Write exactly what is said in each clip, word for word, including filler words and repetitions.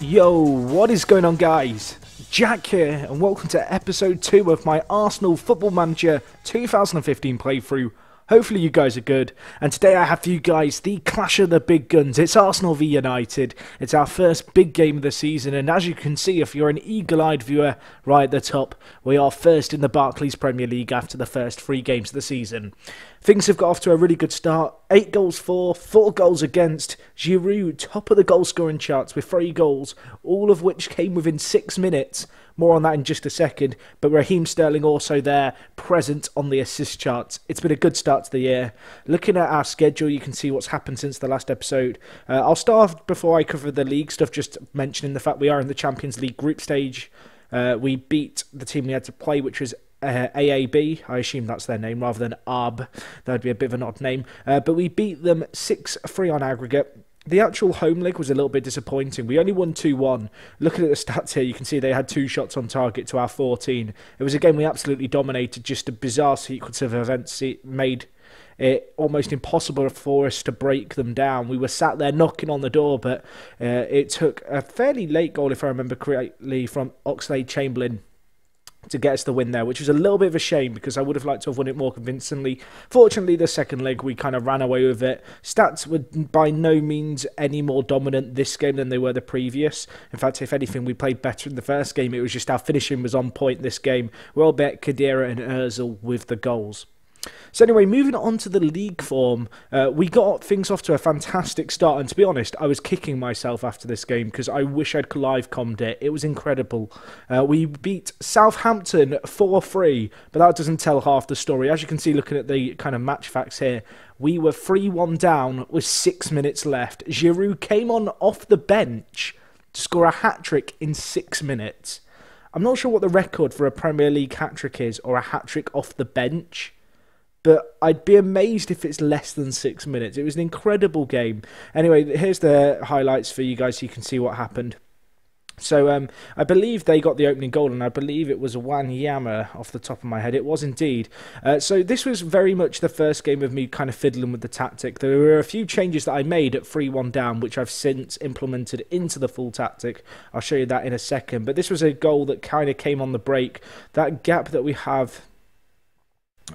Yo, what is going on, guys? Jack here, and welcome to episode two of my Arsenal Football Manager twenty fifteen playthrough. Hopefully you guys are good, and today I have for you guys the clash of the big guns. It's Arsenal v United. It's our first big game of the season, and as you can see, if you're an eagle-eyed viewer right at the top, we are first in the Barclays Premier League after the first three games of the season. Things have got off to a really good start. Eight goals for, four goals against. Giroud, top of the goal scoring charts with three goals, all of which came within six minutes. More on that in just a second. But Raheem Sterling also there, present on the assist charts. It's been a good start to the year. Looking at our schedule, you can see what's happened since the last episode. Uh, I'll start off before I cover the league stuff, just mentioning the fact we are in the Champions League group stage. Uh, we beat the team we had to play, which was Uh, A A B, I assume that's their name, rather than A A B. That would be a bit of an odd name. Uh, but we beat them six three on aggregate. The actual home leg was a little bit disappointing. We only won two one. Looking at the stats here, you can see they had two shots on target to our fourteen. It was a game we absolutely dominated, just a bizarre sequence of events made it almost impossible for us to break them down. We were sat there knocking on the door, but uh, it took a fairly late goal, if I remember correctly, from Oxlade-Chamberlain to get us the win there, which was a little bit of a shame because I would have liked to have won it more convincingly. Fortunately, the second leg, we kind of ran away with it. Stats were by no means any more dominant this game than they were the previous. In fact, if anything, we played better in the first game. It was just our finishing was on point this game. Welbeck, Khedira and Özil with the goals. So anyway, moving on to the league form, uh, we got things off to a fantastic start, and to be honest, I was kicking myself after this game because I wish I'd live-commed it. It was incredible. Uh, we beat Southampton four three, but that doesn't tell half the story. As you can see, looking at the kind of match facts here, we were three one down with six minutes left. Giroud came on off the bench to score a hat-trick in six minutes. I'm not sure what the record for a Premier League hat-trick is, or a hat-trick off the bench, but I'd be amazed if it's less than six minutes. It was an incredible game. Anyway, here's the highlights for you guys so you can see what happened. So um, I believe they got the opening goal, and I believe it was Wanyama off the top of my head. It was indeed. Uh, so this was very much the first game of me kind of fiddling with the tactic. There were a few changes that I made at three one down, which I've since implemented into the full tactic. I'll show you that in a second. But this was a goal that kind of came on the break. That gap that we have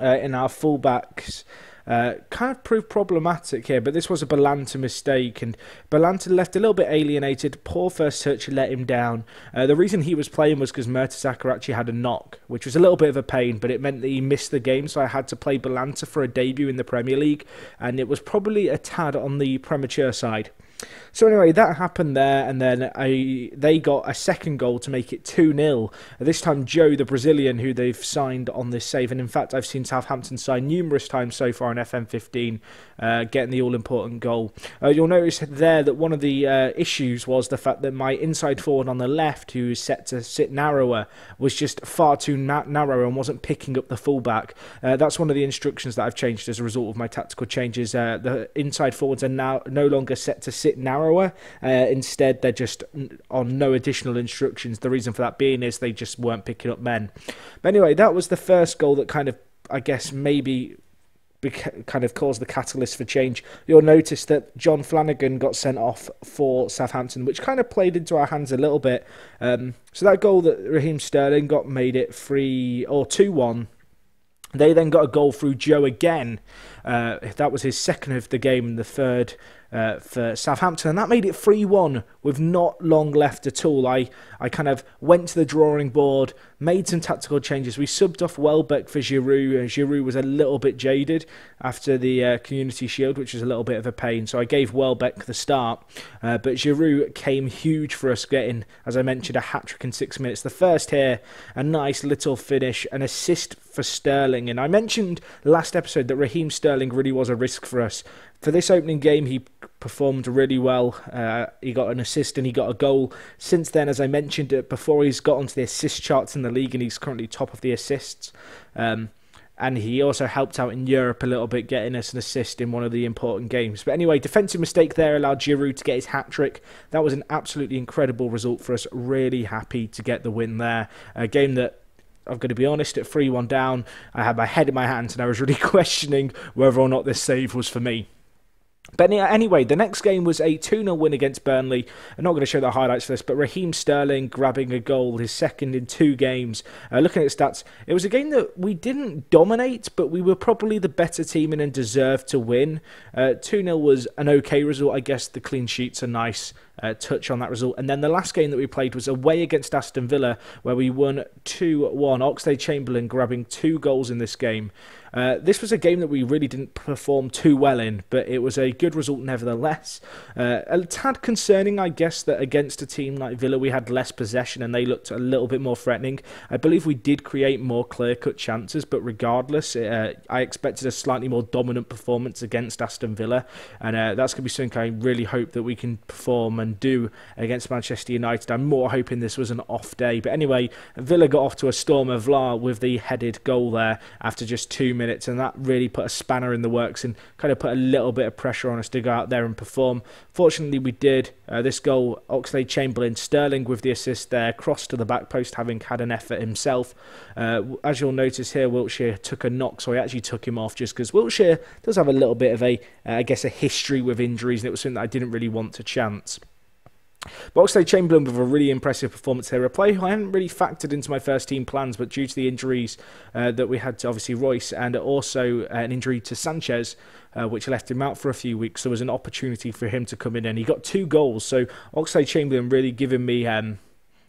Uh, in our fullbacks uh, kind of proved problematic here, but this was a Bellerín mistake, and Bellerín left a little bit alienated. Poor first touch, let him down. Uh, the reason he was playing was because Mertesacker actually had a knock, which was a little bit of a pain, but it meant that he missed the game, so I had to play Bellerín for a debut in the Premier League, and it was probably a tad on the premature side. So anyway, that happened there, and then I, they got a second goal to make it two nil. This time, Joe, the Brazilian, who they've signed on this save, and in fact, I've seen Southampton sign numerous times so far in F M fifteen, uh, getting the all-important goal. Uh, you'll notice there that one of the uh, issues was the fact that my inside forward on the left, who is set to sit narrower, was just far too na narrow and wasn't picking up the fullback. Uh, that's one of the instructions that I've changed as a result of my tactical changes. Uh, the inside forwards are now no longer set to sit narrower. Uh, instead, they're just on no additional instructions. The reason for that being is they just weren't picking up men. But anyway, that was the first goal that kind of, I guess, maybe kind of caused the catalyst for change. You'll notice that John Flanagan got sent off for Southampton, which kind of played into our hands a little bit. Um, so that goal that Raheem Sterling got made it three or two one. They then got a goal through Joe again. Uh, that was his second of the game and the third uh, for Southampton. And that made it three one with not long left at all. I, I kind of went to the drawing board, made some tactical changes. We subbed off Welbeck for Giroud. And Giroud was a little bit jaded after the uh, Community Shield, which was a little bit of a pain. So I gave Welbeck the start. Uh, but Giroud came huge for us, getting, as I mentioned, a hat-trick in six minutes. The first here, a nice little finish, an assist for Sterling. And I mentioned last episode that Raheem Sterling really was a risk for us. For this opening game, he performed really well. Uh, he got an assist and he got a goal. Since then, as I mentioned it before, he's got onto the assist charts in the league, and he's currently top of the assists. Um, and he also helped out in Europe a little bit, getting us an assist in one of the important games. But anyway, defensive mistake there allowed Giroud to get his hat-trick. That was an absolutely incredible result for us. Really happy to get the win there. A game that, I've got to be honest, at three one down, I had my head in my hands and I was really questioning whether or not this save was for me. But anyway, the next game was a two nil win against Burnley. I'm not going to show the highlights for this, but Raheem Sterling grabbing a goal, his second in two games. Uh, looking at stats, it was a game that we didn't dominate, but we were probably the better team and deserved to win. two nil uh, was an okay result. I guess the clean sheets are nice. Uh, touch on that result. And then the last game that we played was away against Aston Villa, where we won two one. Oxlade-Chamberlain grabbing two goals in this game. Uh, this was a game that we really didn't perform too well in, but it was a good result nevertheless. Uh, a tad concerning, I guess, that against a team like Villa we had less possession and they looked a little bit more threatening. I believe we did create more clear-cut chances, but regardless, uh, I expected a slightly more dominant performance against Aston Villa, and uh, that's going to be something I really hope that we can perform and do against Manchester United. I'm more hoping this was an off day. But anyway, Villa got off to a storm of Vlaar with the headed goal there after just two minutes, and that really put a spanner in the works and kind of put a little bit of pressure on us to go out there and perform. Fortunately, we did. Uh, this goal, Oxlade-Chamberlain, Sterling with the assist there, crossed to the back post having had an effort himself. Uh, as you'll notice here, Wiltshire took a knock, so I actually took him off just because Wiltshire does have a little bit of a, uh, I guess, a history with injuries, and it was something that I didn't really want to chance. But Oxlade-Chamberlain with a really impressive performance here. A player who I hadn't really factored into my first team plans, but due to the injuries uh, that we had to obviously Royce and also an injury to Sanchez, uh, which left him out for a few weeks, there was an opportunity for him to come in and he got two goals. So Oxlade-Chamberlain really giving me, um,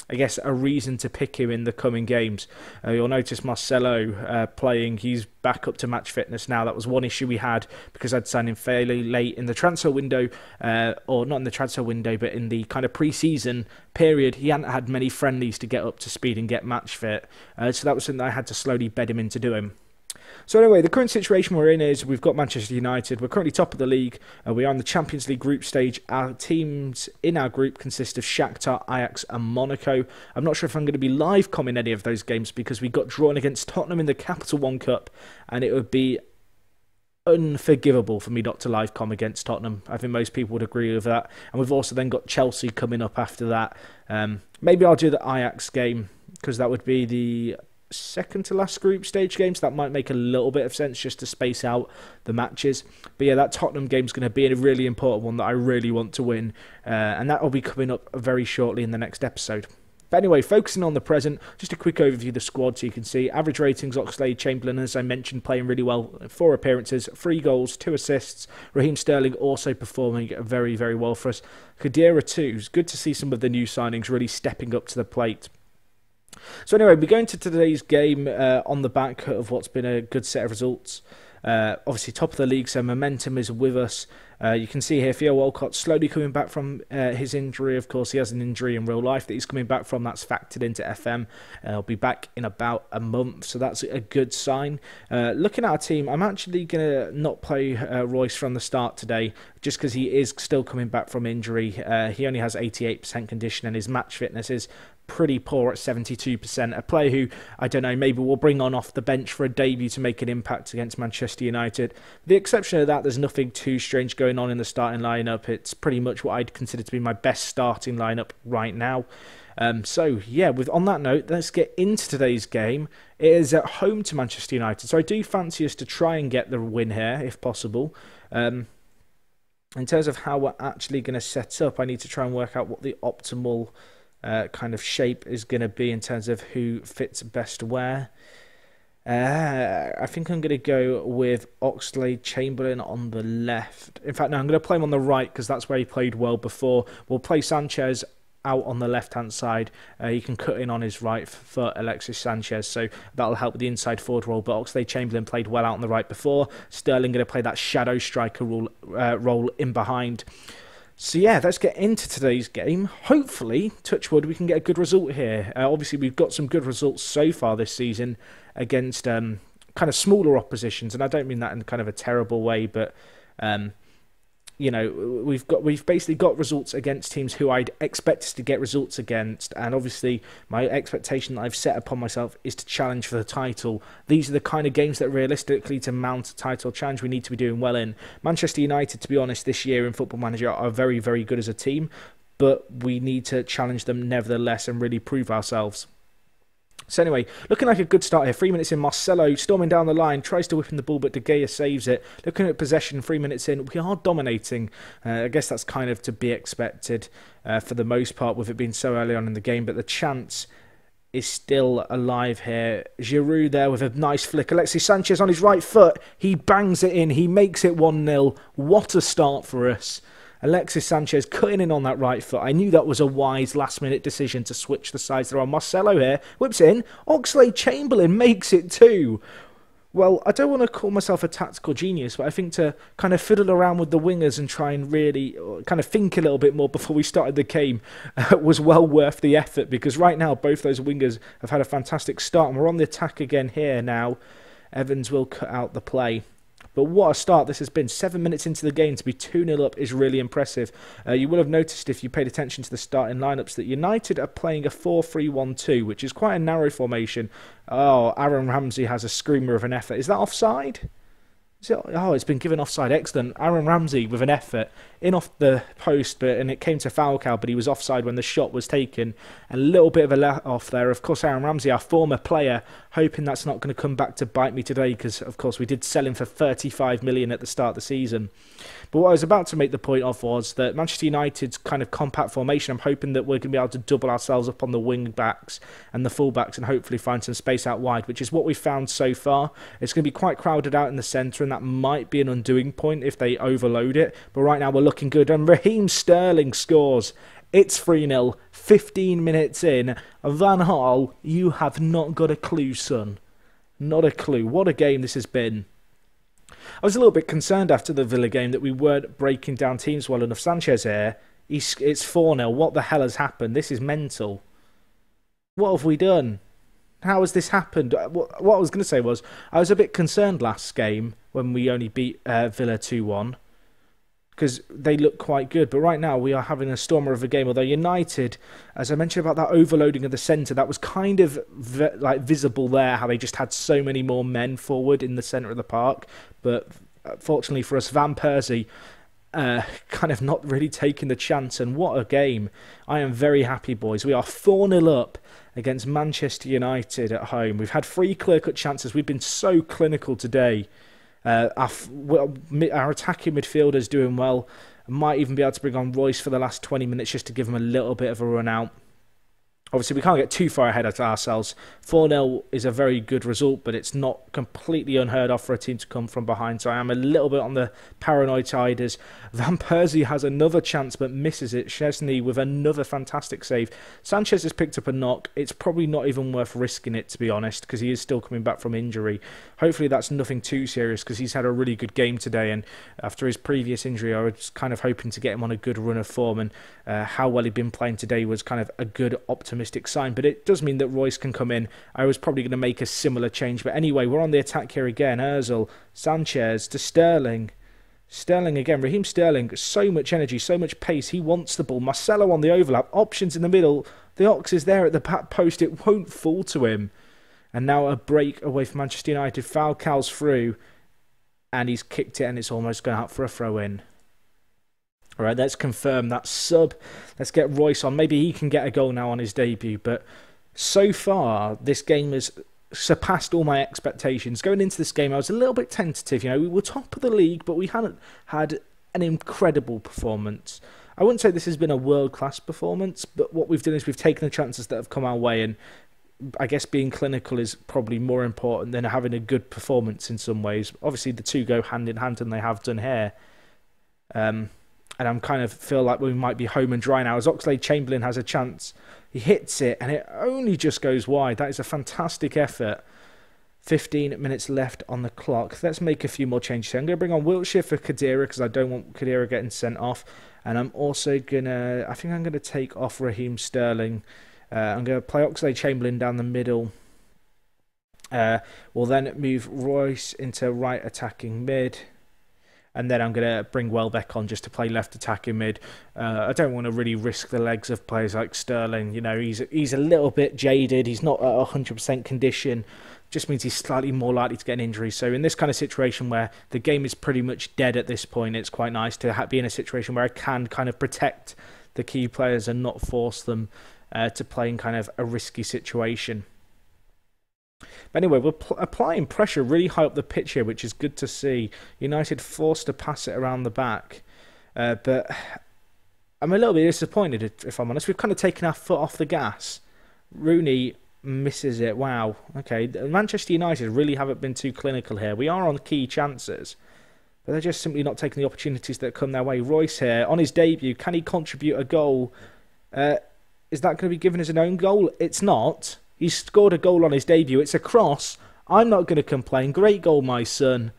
I guess, a reason to pick him in the coming games. Uh, you'll notice Marcelo uh, playing. He's back up to match fitness now. That was one issue we had because I'd signed him fairly late in the transfer window, uh, or not in the transfer window, but in the kind of pre-season period. He hadn't had many friendlies to get up to speed and get match fit. Uh, so that was something that I had to slowly bed him into doing. So anyway, the current situation we're in is we've got Manchester United. We're currently top of the league. Uh, we are on the Champions League group stage. Our teams in our group consist of Shakhtar, Ajax and Monaco. I'm not sure if I'm going to be live coming any of those games because we got drawn against Tottenham in the Capital One Cup, and it would be unforgivable for me not to live com against Tottenham. I think most people would agree with that. And we've also then got Chelsea coming up after that. Um, maybe I'll do the Ajax game because that would be the second to last group stage game, so that might make a little bit of sense just to space out the matches. But yeah, that Tottenham game's going to be a really important one that I really want to win, uh, and that will be coming up very shortly in the next episode. But anyway, focusing on the present, just a quick overview of the squad so you can see. Average ratings, Oxlade-Chamberlain, as I mentioned, playing really well. Four appearances, three goals, two assists. Raheem Sterling also performing very, very well for us. Khedira too. It's good to see some of the new signings really stepping up to the plate. So anyway, we go into today's game uh, on the back of what's been a good set of results. Uh, obviously top of the league, so momentum is with us. Uh, you can see here Theo Walcott slowly coming back from uh, his injury. Of course, he has an injury in real life that he's coming back from. That's factored into F M. Uh, he'll be back in about a month, so that's a good sign. Uh, looking at our team, I'm actually going to not play uh, Royce from the start today just because he is still coming back from injury. Uh, he only has eighty-eight percent condition and his match fitness is pretty poor at seventy-two percent. A player who, I don't know, maybe we'll bring on off the bench for a debut to make an impact against Manchester United. With the exception of that, there's nothing too strange going on in the starting lineup. It's pretty much what I'd consider to be my best starting lineup right now. Um, so, yeah, with on that note, let's get into today's game. It is at home to Manchester United, so I do fancy us to try and get the win here, if possible. Um, in terms of how we're actually going to set up, I need to try and work out what the optimal Uh, kind of shape is going to be in terms of who fits best where. Uh, I think I'm going to go with Oxlade-Chamberlain on the left. In fact, no, I'm going to play him on the right because that's where he played well before. We'll play Sanchez out on the left-hand side. Uh, he can cut in on his right for Alexis Sanchez, so that'll help with the inside forward role. But Oxlade-Chamberlain played well out on the right before. Sterling going to play that shadow striker role, uh, role in behind. So yeah, let's get into today's game. Hopefully, touch wood, we can get a good result here. Uh, obviously, we've got some good results so far this season against um, kind of smaller oppositions, and I don't mean that in kind of a terrible way, but um, you know, we've got we've basically got results against teams who I'd expect us to get results against, and obviously, my expectation that I've set upon myself is to challenge for the title. These are the kind of games that realistically, to mount a title challenge, we need to be doing well in. Manchester United, to be honest, this year in Football Manager are very, very good as a team, but we need to challenge them nevertheless and really prove ourselves. So anyway, looking like a good start here. Three minutes in, Marcelo storming down the line, tries to whip in the ball, but De Gea saves it. Looking at possession, three minutes in, we are dominating. Uh, I guess that's kind of to be expected uh, for the most part, with it being so early on in the game, but the chance is still alive here. Giroud there with a nice flick. Alexis Sanchez on his right foot. He bangs it in. He makes it one nil. What a start for us. Alexis Sanchez cutting in on that right foot. I knew that was a wise last-minute decision to switch the sides there on. Marcelo here whips in. Oxlade-Chamberlain makes it two. Well, I don't want to call myself a tactical genius, but I think to kind of fiddle around with the wingers and try and really kind of think a little bit more before we started the game uh, was well worth the effort, because right now both those wingers have had a fantastic start, and we're on the attack again here now. Evans will cut out the play. But what a start this has been. Seven minutes into the game to be two nil up is really impressive. Uh, you will have noticed, if you paid attention to the starting lineups, that United are playing a four three one two, which is quite a narrow formation. Oh, Aaron Ramsey has a screamer of an effort. Is that offside? Is it, oh, it's been given offside. Excellent. Aaron Ramsey with an effort in off the post, but and it came to Falcao, but he was offside when the shot was taken. A little bit of a let off there. Of course, Aaron Ramsey, our former player, hoping that's not going to come back to bite me today, because, of course, we did sell him for thirty-five million at the start of the season. But what I was about to make the point of was that Manchester United's kind of compact formation, I'm hoping that we're going to be able to double ourselves up on the wing backs and the full backs and hopefully find some space out wide, which is what we've found so far. It's going to be quite crowded out in the centre, and that might be an undoing point if they overload it. But right now we're looking good, and Raheem Sterling scores. It's three nil, fifteen minutes in. Van Gaal, you have not got a clue, son. Not a clue. What a game this has been. I was a little bit concerned after the Villa game that we weren't breaking down teams well enough. Sanchez here, he's, it's four nil. What the hell has happened? This is mental. What have we done? How has this happened? What, what I was going to say was, I was a bit concerned last game when we only beat uh, Villa two one. Because they look quite good. But right now we are having a stormer of a game. Although United, as I mentioned about that overloading of the centre, that was kind of vi like visible there, how they just had so many more men forward in the centre of the park. But fortunately for us, Van Persie uh, kind of not really taking the chance. And what a game. I am very happy, boys. We are four nil up against Manchester United at home. We've had three clear-cut chances. We've been so clinical today. Uh, our, our attacking midfielder's doing well. Might even be able to bring on Royce for the last twenty minutes just to give him a little bit of a run out. Obviously, we can't get too far ahead of ourselves. four nil is a very good result, but it's not completely unheard of for a team to come from behind. So I am a little bit on the paranoid side as Van Persie has another chance but misses it. Szczesny with another fantastic save. Sanchez has picked up a knock. It's probably not even worth risking it, to be honest, because he is still coming back from injury. Hopefully that's nothing too serious, because he's had a really good game today. And after his previous injury, I was kind of hoping to get him on a good run of form. And uh, how well he'd been playing today was kind of a good optimistic sign, but it does mean that Royce can come in. I was probably going to make a similar change, but anyway, we're on the attack here again. Özil, Sanchez to Sterling. Sterling again. Raheem Sterling, so much energy, so much pace. He wants the ball. Marcelo on the overlap. Options in the middle. The Ox is there at the back post. It won't fall to him. And now a break away from Manchester United. Falcao's through, and he's kicked it, and it's almost going out for a throw-in. All right, let's confirm that sub. Let's get Royce on. Maybe he can get a goal now on his debut. But so far, this game has surpassed all my expectations. Going into this game, I was a little bit tentative. You know, we were top of the league, but we hadn't had an incredible performance. I wouldn't say this has been a world-class performance, but what we've done is we've taken the chances that have come our way, and I guess being clinical is probably more important than having a good performance in some ways. Obviously, the two go hand in hand, and they have done here. Um... And I'm kind of feel like we might be home and dry now. As Oxlade-Chamberlain has a chance, he hits it, and it only just goes wide. That is a fantastic effort. fifteen minutes left on the clock. Let's make a few more changes here. I'm going to bring on Wiltshire for Khedira, because I don't want Khedira getting sent off. And I'm also going to... I think I'm going to take off Raheem Sterling. Uh, I'm going to play Oxlade-Chamberlain down the middle. Uh, we'll then move Royce into right attacking mid. And then I'm going to bring Welbeck on just to play left attacking mid. Uh, I don't want to really risk the legs of players like Sterling. You know, he's he's a little bit jaded. He's not at one hundred percent condition. Just means he's slightly more likely to get an injury. So in this kind of situation where the game is pretty much dead at this point, it's quite nice to ha be in a situation where I can kind of protect the key players and not force them uh, to play in kind of a risky situation. But anyway, we're applying pressure really high up the pitch here, which is good to see. United forced to pass it around the back. Uh, but I'm a little bit disappointed, if, if I'm honest. We've kind of taken our foot off the gas. Rooney misses it. Wow. Okay, Manchester United really haven't been too clinical here. We are on key chances, but they're just simply not taking the opportunities that come their way. Royce here, on his debut, can he contribute a goal? Uh, is that going to be given as an own goal? It's not. He scored a goal on his debut. It's a cross. I'm not going to complain. Great goal, my son.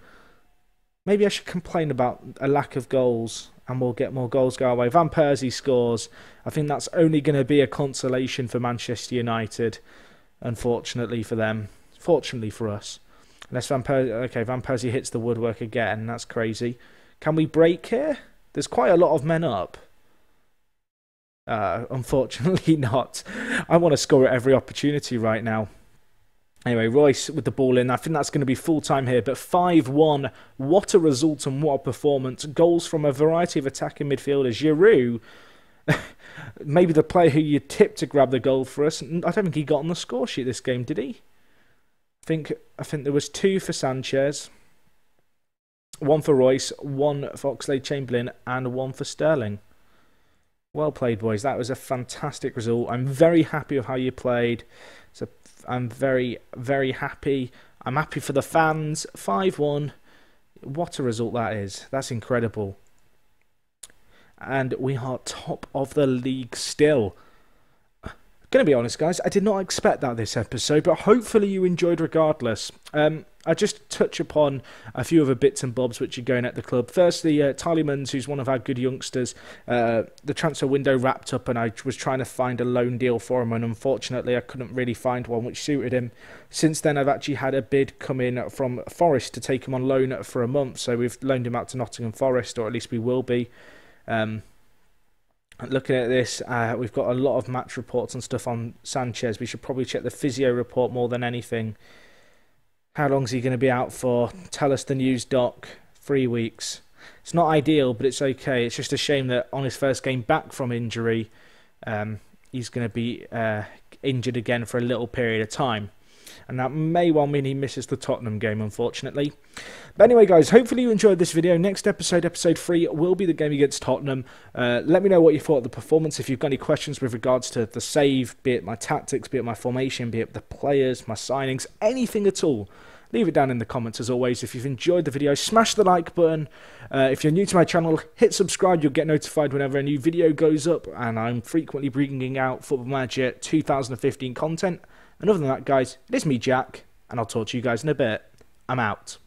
Maybe I should complain about a lack of goals, and we'll get more goals go our way. Van Persie scores. I think that's only going to be a consolation for Manchester United, unfortunately for them. Fortunately for us. Unless Van Persie... Okay, Van Persie hits the woodwork again. That's crazy. Can we break here? There's quite a lot of men up. Uh, unfortunately not. I want to score at every opportunity right now. Anyway, Royce with the ball in. I think that's going to be full-time here, but five one. What a result and what a performance. Goals from a variety of attacking midfielders. Giroud, maybe the player who you tipped to grab the goal for us. I don't think he got on the score sheet this game, did he? I think, I think there was two for Sanchez, one for Royce, one for Oxlade-Chamberlain, and one for Sterling. Well played, boys. That was a fantastic result. I'm very happy with how you played. So I'm very, very happy. I'm happy for the fans. five one. What a result that is. That's incredible. And we are top of the league still. I'm going to be honest, guys. I did not expect that this episode, but hopefully you enjoyed regardless. Um... I just touch upon a few of the bits and bobs which are going at the club. Firstly, uh, Tallymans, who's one of our good youngsters. Uh, the transfer window wrapped up and I was trying to find a loan deal for him, and unfortunately I couldn't really find one which suited him. Since then I've actually had a bid come in from Forest to take him on loan for a month, so we've loaned him out to Nottingham Forest, or at least we will be. Um, looking at this, uh, we've got a lot of match reports and stuff on Sanchez. We should probably check the physio report more than anything. How long is he going to be out for? Tell us the news, Doc. Three weeks. It's not ideal, but it's okay. It's just a shame that on his first game back from injury, um, he's going to be uh, injured again for a little period of time. And that may well mean he misses the Tottenham game, unfortunately. But anyway, guys, hopefully you enjoyed this video. Next episode, episode three, will be the game against Tottenham. Uh, let me know what you thought of the performance. If you've got any questions with regards to the save, be it my tactics, be it my formation, be it the players, my signings, anything at all, leave it down in the comments. As always, if you've enjoyed the video, smash the like button. Uh, if you're new to my channel, hit subscribe. You'll get notified whenever a new video goes up. And I'm frequently bringing out Football Manager two thousand fifteen content. And other than that, guys, it is me, Jack, and I'll talk to you guys in a bit. I'm out.